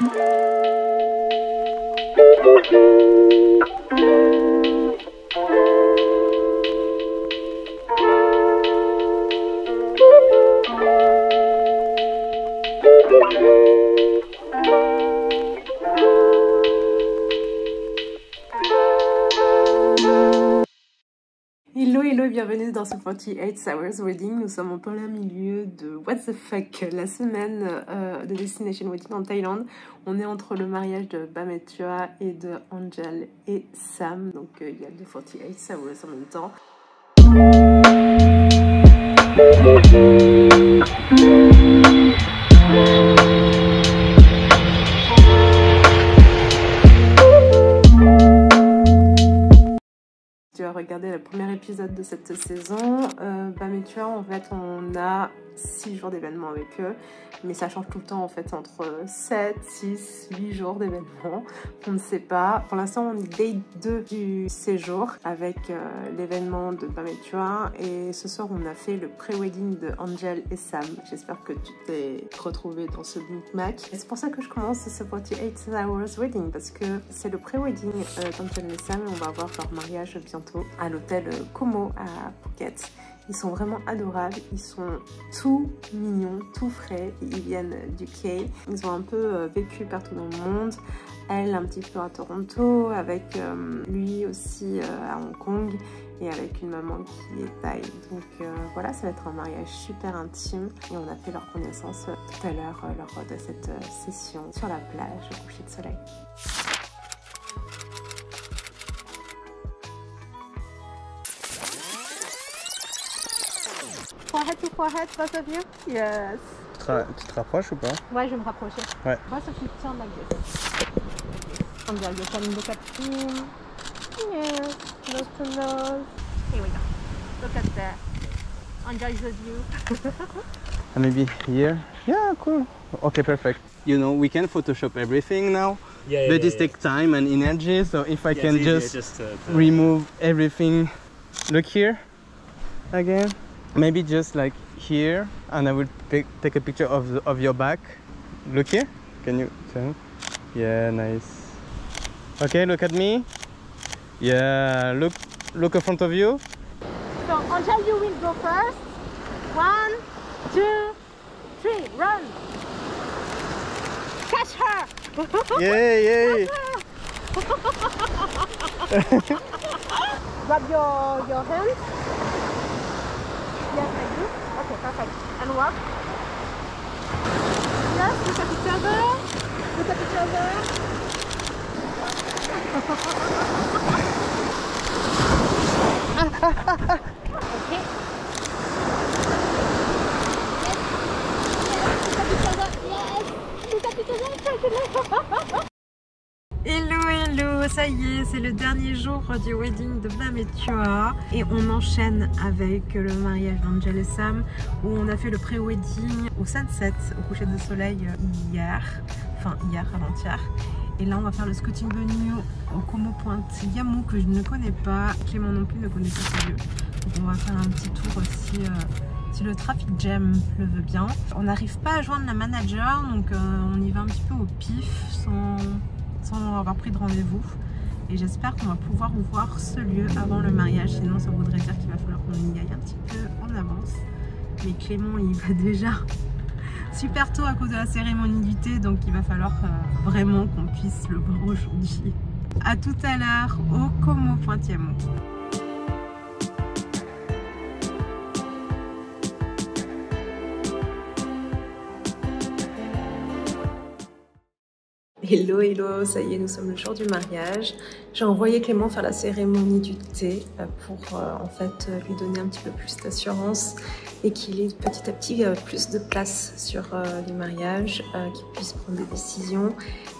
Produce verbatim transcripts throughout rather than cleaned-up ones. Hello, hello et bienvenue dans ce quarante-huit Hours Wedding. Nous sommes en plein milieu de What the Fuck, la semaine euh, de Destination Wedding en Thaïlande. On est entre le mariage de Bam et Tua et de Angel et Sam. Donc il euh, y a les quarante-huit Hours en même temps. Tu as regardé le premier épisode de cette saison. Euh, Bam et Tua, en fait, on a six jours d'événements avec eux, mais ça change tout le temps en fait, entre sept, six, huit jours d'événements. On ne sait pas. Pour l'instant, on est day deux du séjour avec euh, l'événement de Bam et Tua, et ce soir, on a fait le pré-wedding de Angel et Sam. J'espère que tu t'es retrouvé dans ce micmac. C'est pour ça que je commence ce quarante-huit Hours Wedding, parce que c'est le pré-wedding euh, d'Angel et Sam, et on va avoir leur mariage bientôt à l'hôtel Como à Phuket. Ils sont vraiment adorables, ils sont tout mignons, tout frais, ils viennent du K. Ils ont un peu vécu partout dans le monde, elle un petit peu à Toronto, avec euh, lui aussi euh, à Hong Kong et avec une maman qui est thaï. Donc euh, voilà, ça va être un mariage super intime et on a fait leur connaissance euh, tout à l'heure euh, lors de cette euh, session sur la plage au coucher de soleil. Forehead to forehead, both of you? Yes. Tu te, tu te rapproches ou pas? Ouais, je vais me rapprocher. Ouais. Both of you turn like this. Angel, you can look at him. Yes, nose to nose. Here we go. Look at that. Angel is with you. And maybe here? Yeah, cool. Okay, perfect. You know, we can Photoshop everything now. Yeah, yeah, They yeah, just yeah. take time and energy, so if I yeah, can just, just to, to... remove everything. Look here again. Maybe just like here, and I will pick, take a picture of the, of your back. Look here. Can you turn? Yeah, nice. Okay, look at me. Yeah, look, look in front of you. So Angel, you will go first. One, two, three, run. Catch her. Yay! Yay! Grab your your hands. Yes, I do. Okay, perfect. And walk. Yes, look at each other. Look at each other. Okay. Yes, look at each other. Yes, look at each other. Hello, hello, ça y est, c'est le dernier jour du wedding de Bam et Tua et on enchaîne avec le mariage d'Angel et Sam où on a fait le pré-wedding au sunset, au coucher de soleil hier, enfin hier, avant-hier. Et là, on va faire le scouting venue au Como Point Yamu que je ne connais pas, Clément non plus ne connaît pas ce lieu. Donc on va faire un petit tour aussi. Euh... Si le trafic jam le veut bien. On n'arrive pas à joindre la manager, donc euh, on y va un petit peu au pif sans... sans avoir pris de rendez-vous, et j'espère qu'on va pouvoir voir ce lieu avant le mariage, sinon ça voudrait dire qu'il va falloir qu'on y aille un petit peu en avance, mais Clément il va déjà super tôt à cause de la cérémonie du thé, donc il va falloir euh, vraiment qu'on puisse le voir aujourd'hui. A tout à l'heure au Como Point Yamu. Hello, hello, ça y est, nous sommes le jour du mariage. J'ai envoyé Clément faire la cérémonie du thé pour en fait lui donner un petit peu plus d'assurance et qu'il ait petit à petit plus de place sur les mariages, qu'il puisse prendre des décisions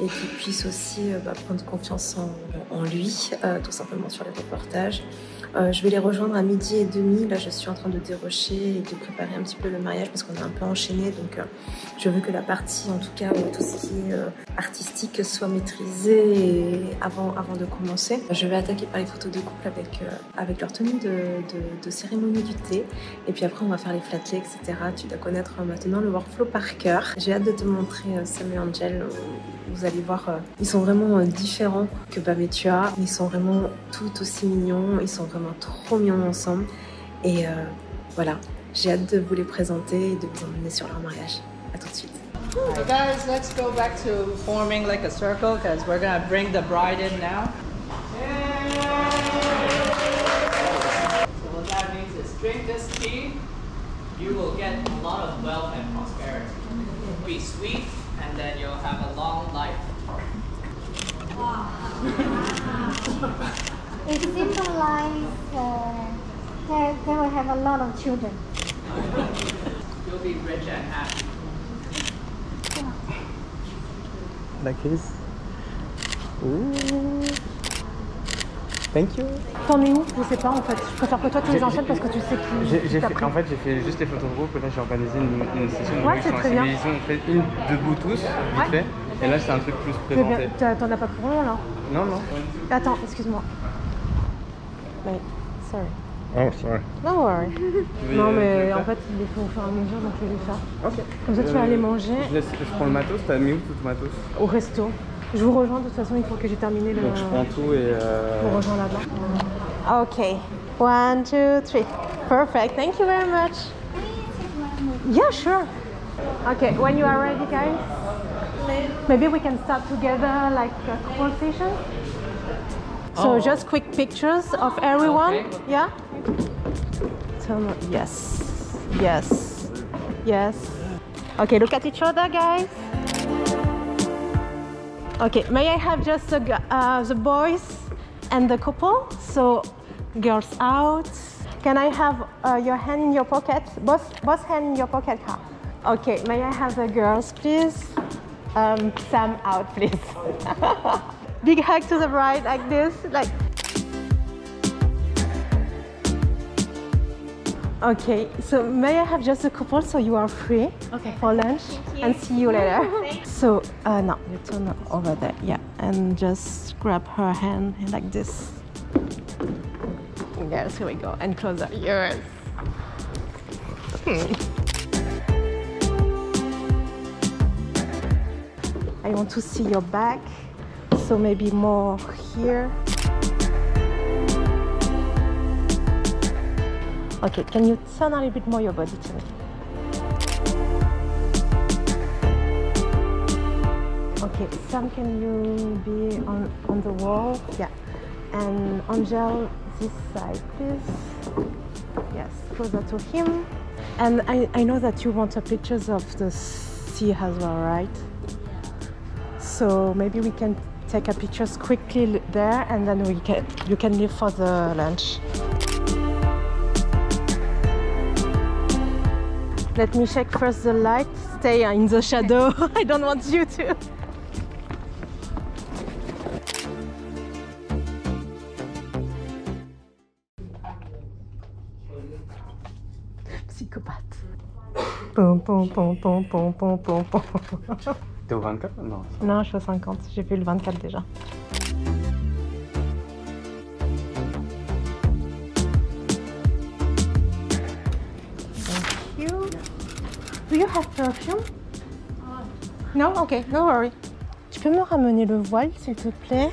et qu'il puisse aussi bah, prendre confiance en, en lui, tout simplement sur les reportages. Euh, je vais les rejoindre à midi et demi. Là, je suis en train de dérocher et de préparer un petit peu le mariage parce qu'on est un peu enchaîné. Donc, euh, je veux que la partie, en tout cas, tout ce qui est euh, artistique, artistique soit maîtrisée avant, avant de commencer. Je vais attaquer par les photos de couple avec, euh, avec leur tenue de, de, de cérémonie du thé. Et puis après, on va faire les flatlets, et cetera. Tu dois connaître euh, maintenant le workflow par cœur. J'ai hâte de te montrer euh, Sam et Angel. Vous allez voir, euh, ils sont vraiment euh, différents que Bam et Tua. Ils sont vraiment tout aussi mignons. Ils sont vraiment trop mignons ensemble. Et euh, voilà, j'ai hâte de vous les présenter et de vous emmener sur leur mariage. À tout de suite. Hey guys, let's go back to forming like a circle because we're gonna bring the bride in now. Yay! So what that means is drink this tea, you will get a lot of wealth and prosperity. Be sweet and then you'll have a long life. Wow. It symbolizes uh, they, they will have a lot of children. You'll be rich and happy. Like this. Ooh. Thank you. T'en es où? Je sais pas en fait. Je préfère que toi tu les enchaînes parce que tu sais qui. J'ai fait. En fait, j'ai fait juste les photos de groupe. Là, j'ai organisé une, une session de ouais, c'est très bien. Ils ont fait une debout tous, vite ouais. fait. Et là, c'est un truc plus présenté. T'en as pas pour moi là? Non, non. Attends, excuse-moi. Wait, sorry. Oh, sorry. No worry. Non, mais en fait, il les faut au fur et à mesure, donc je vais les faire. Ok. Comme ça, tu vas aller manger. Je, laisse, je prends le matos, t'as mis où tout le matos? Au resto. Je vous rejoins, de toute façon, il faut que j'ai terminé le. Donc, je prends tout et. Euh... Je vous rejoins là-bas. Ok. One, two, three. Perfect. Thank you very much. Yeah, sure. Ok, when you are ready, guys. Maybe we can start together, like a conversation. So oh. just quick pictures of everyone, okay. yeah? Yes, yes, yes. Okay, look at each other, guys. Okay, may I have just the, uh, the boys and the couple? So, girls out. Can I have uh, your hand in your pocket? Both, both hand in your pocket, huh? Okay, may I have the girls, please? Um, Sam out, please. Big hug to the bride, like this, like. Okay, so may I have just a couple so you are free okay. for lunch and see you later. So, uh, no, you turn over there, yeah, and just grab her hand like this. Yes, here we go, and closer, yes. Hmm. I want to see your back. So maybe more here. Okay, can you turn a little bit more your body to me? Okay, Sam, can you be on, on the wall? Yeah. And Angel, this side, please. Yes, closer to him. And I, I know that you want pictures of the sea as well, right? So maybe we can take a pictures quickly there and then we can you can leave for the lunch. Let me check first the light. Stay in the shadow. I don't want you to. Psychopath. Pom pom pom pom pom pom pom pom. T'es au vingt-quatre maintenant? Non, je suis au cinquante, j'ai vu le vingt-quatre déjà. Thank you. Do you have perfume? No? Ok, no worry. Tu peux me ramener le voile, s'il te plaît?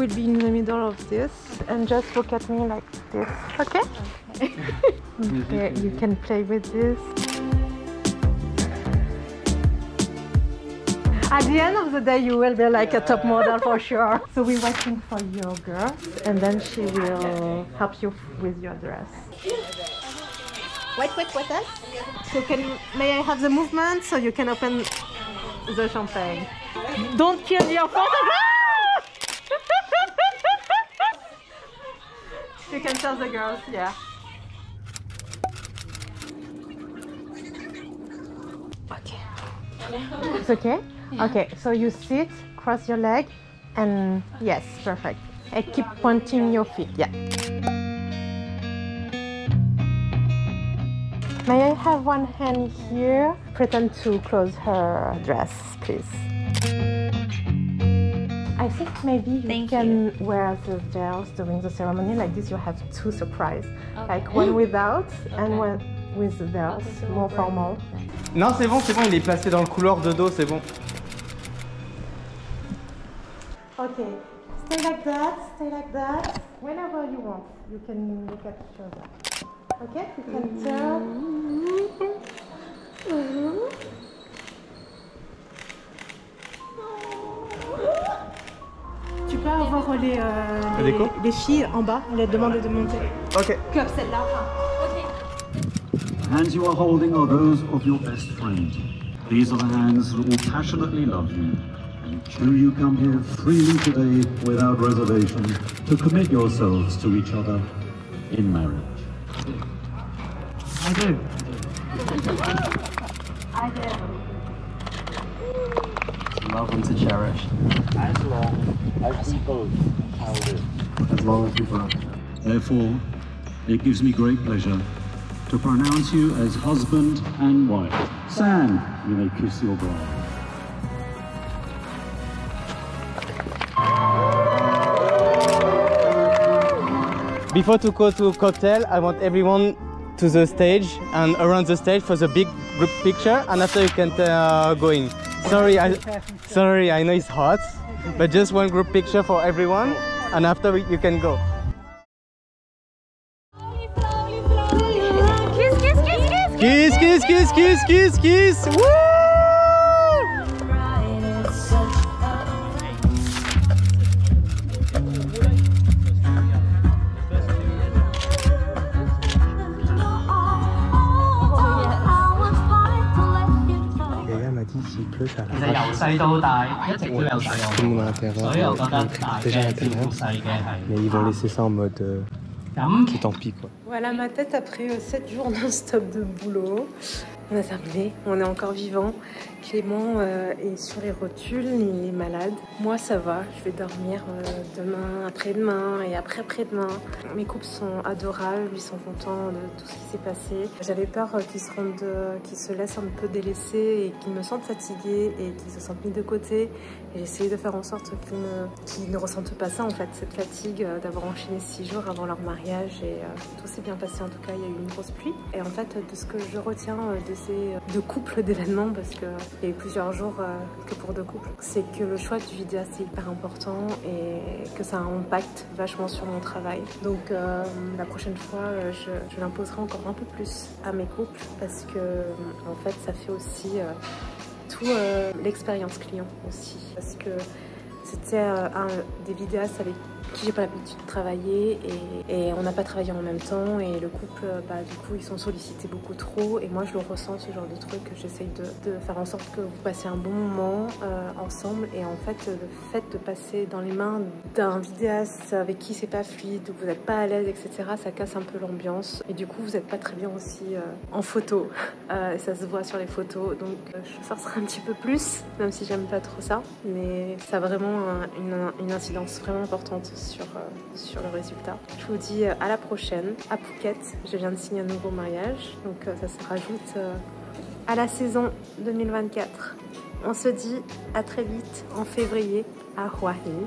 Will be in the middle of this and just look at me like this, okay? Okay, okay you can play with this. At the end of the day, you will be like a top model for sure. So we're waiting for your girl and then she will help you with your dress. Wait, wait, wait us. So can you, may I have the movement so you can open the champagne? Don't kill your photograph! You can tell the girls, yeah. Okay. It's okay? Yeah. Okay, so you sit, cross your leg, and yes, perfect. and keep pointing your feet. Yeah. May I have one hand here? Pretend to close her dress, please. I think maybe you Thank can you. wear the veils during the ceremony. Like this, you have two surprises. Okay. Like one without okay. and one with the veils, okay, more formal. Non, c'est bon, c'est bon, il est placé dans le couloir de dos, c'est bon. Okay, stay like that, stay like that. Whenever you want, you can look at each other. Okay, you can turn. Tu peux avoir les, euh, les, les filles en bas, on leur demande de monter. Okay. Comme celle-là. Okay. Hands you are holding are those of your best friend. These are the hands that will passionately love you. Do you come here freely today without reservation to commit yourselves to each other in marriage? I do. I do. To love and to cherish. As long as we both shall do. As long as we both. Therefore, it gives me great pleasure to pronounce you as husband and wife. Sam, you may kiss your bride. Before to go to a cocktail, I want everyone to the stage and around the stage for the big group picture, and after you can uh, go in. Sorry, I, sorry, I know it's hot, but just one group picture for everyone, and after you can go. Kiss, kiss, kiss, kiss, kiss, kiss, kiss, kiss, kiss, kiss, kiss. Woo! Tout le monde a intérêt, déjà intérêt, mais ils vont laisser ça en mode euh, tant pis quoi. Voilà ma tête après euh, sept jours non-stop de boulot. On a terminé, on est encore vivant. Clément euh, est sur les rotules, il est malade. Moi ça va, je vais dormir euh, demain, après-demain et après-après-demain. Mes couples sont adorables, ils sont contents de tout ce qui s'est passé. J'avais peur qu'ils se rendent, qu'ils se laissent un peu délaissés et qu'ils me sentent fatiguée et qu'ils se sentent mis de côté. Et j'ai essayé de faire en sorte qu'ils ne, qu'ils ne ressentent pas ça en fait, cette fatigue euh, d'avoir enchaîné six jours avant leur mariage. Et euh, tout s'est bien passé en tout cas, il y a eu une grosse pluie. Et en fait de ce que je retiens euh, de ces deux couples d'événements, parce qu'il y a eu plusieurs jours euh, que pour deux couples, c'est que le choix du vidéaste c'est hyper important et que ça a un impact vachement sur mon travail. Donc euh, la prochaine fois euh, je, je l'imposerai encore un peu plus à mes couples parce que en fait ça fait aussi euh, tout euh, l'expérience client aussi, parce que c'était euh, un des vidéastes avec qui j'ai pas l'habitude de travailler et, et on n'a pas travaillé en même temps et le couple, bah, du coup, ils sont sollicités beaucoup trop et moi je le ressens, ce genre de truc, que j'essaye de, de faire en sorte que vous passiez un bon moment euh, ensemble. Et en fait, le fait de passer dans les mains d'un vidéaste avec qui c'est pas fluide, où vous n'êtes pas à l'aise, et cetera, ça casse un peu l'ambiance et du coup, vous n'êtes pas très bien aussi euh, en photo. Euh, ça se voit sur les photos, donc euh, je forcerai un petit peu plus, même si j'aime pas trop ça, mais ça a vraiment un, une, une incidence vraiment importante Sur, euh, sur le résultat. Je vous dis euh, à la prochaine, à Phuket. Je viens de signer un nouveau mariage, donc euh, ça se rajoute euh, à la saison deux mille vingt-quatre. On se dit à très vite en février à Hua Hin.